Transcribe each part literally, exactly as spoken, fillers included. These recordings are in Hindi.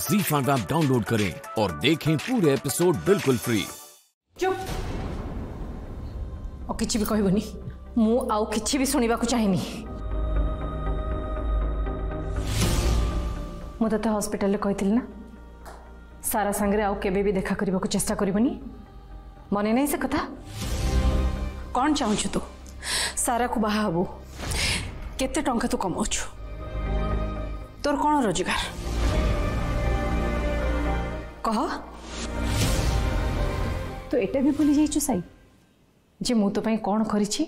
ज़ी फाइव ऐप डाउनलोड करें और देखें पूरे एपिसोड बिल्कुल फ्री। चुप और किसी भी कहबनी मु आउ किसी भी सुनिबा को चाहिनी। मु तते हॉस्पिटल ले कहितली ना सारा संगरे आउ केबे भी देखा करबा को चेष्टा करबनी। मने नहीं से कथा कौन चाहछु तू सारा को बाहाबो केते टंका तू कमाउछु तोर कौन रोजगार कह तो एटा भी भूली जाइछु साई जे मु तो पई कौन करिछि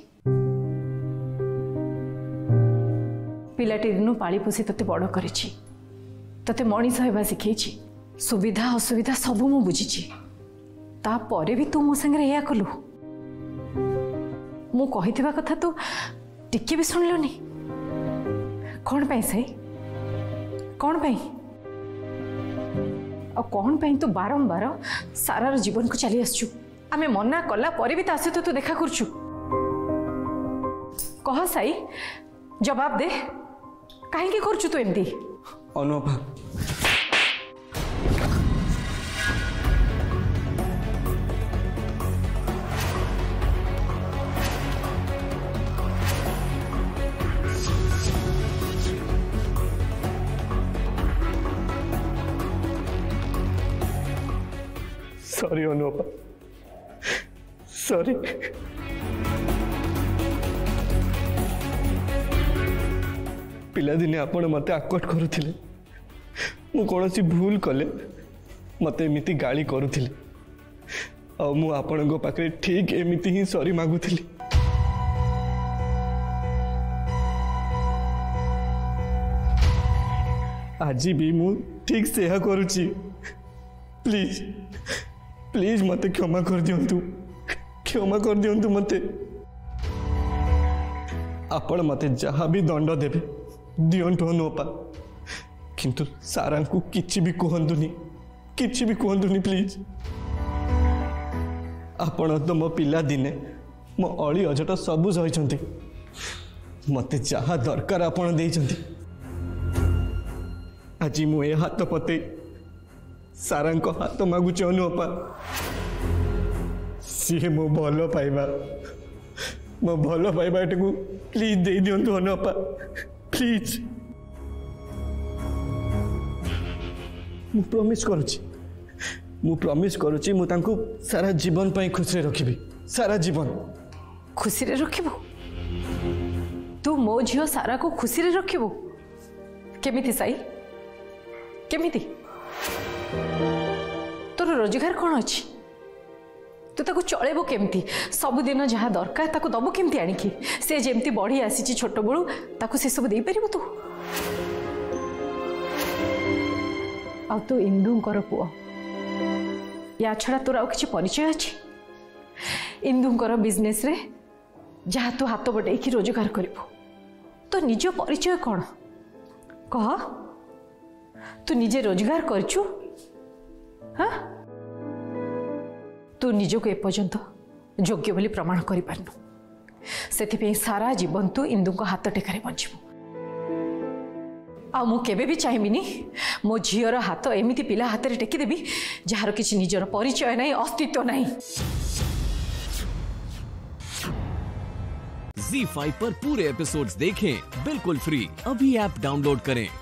पिलाटी दिनु पाली पुसी तते बड़ करिछि तते मणिष हेबा सिखैछि सुविधा असुविधा सब मु बुझिछि तापरे भी तू मो संगे या कलु मु कहितबा कथा तू टिके भी सुनलोनी कोन पई सही कोन पई और कोन पई तू बारंबार सारार जीवन को चली आसछु आमे मना कला परे भी तासे तो तू देखा करछु कह सही जवाब दे काहे की करछु तू एमदी अनोभा सॉरी अनोपा सॉरी पिलादिने आपण मते आकट करूथिले मु कोनोसी भूल कले मते एमिति गाली करूथिले आ मु आपणको पाखरे ठीक एमिति ही सॉरी मागुथिले आजि भी मु ठीक सेहा करूची प्लीज प्लीज मते क्षमा कर दियंतु क्षमा कर दियंतु मते आपण मते जहा भी दंड देबे दियंतु नोपा किंतु सारा को किछि भी कहंतुनी किछि भी कहंतुनी प्लीज आपण तो मो पिला दिने मो अळी अजट सब सहिचंती मते जहा दरकार आपण देइचंती आजि मु ए हाथ पते सारा को हाथ तो मागुच अनुपा सी मो भल पाइबा मो भल पाइबा एटकू प्लीज दे दियंतु अनुपा प्लीज मु प्रॉमिस करूची मु प्रॉमिस करूची मु तांको सारा जीवन पई खुशी रे रखिबी सारा जीवन खुशी रे रखिबो तू मो झियो सारा को खुशी रे रखिबो केमिति साई केमिति तोर रोजगार कौन अच्छी तू ताको चलेबो केमती सब दिन जहाँ दरकार ताको दबो केमती आनिकी से जेमती बढ़ी आसी छोट बड़ू ताको से सब दे पारिबो तू आ तू इंदुंकर पुओ या छड़ा तोर आ किछि परिचय अछि इंदुंकर बिजनेस रे जहाँ तू हाथ बटेकी रोजगार करिबो तो निजो परिचय कौन कह तू निजे रोजगार करछु हाँ? तू निज को एपर्यंत योग्य बोली प्रमाण कर पारनु से सारा जीवन तू इंदु को हाथ टेकार बचबू आ मु केबे भी चाहबीनी मो झीर हाथ एमती पिला हाथ में टेकीदेवी जार किसी निजर परिचय नहीं अस्तित्व नहीं। ज़ी फाइव पर पूरे एपिसोड्स देखें बिल्कुल फ्री। अभी ऐप डाउनलोड करें।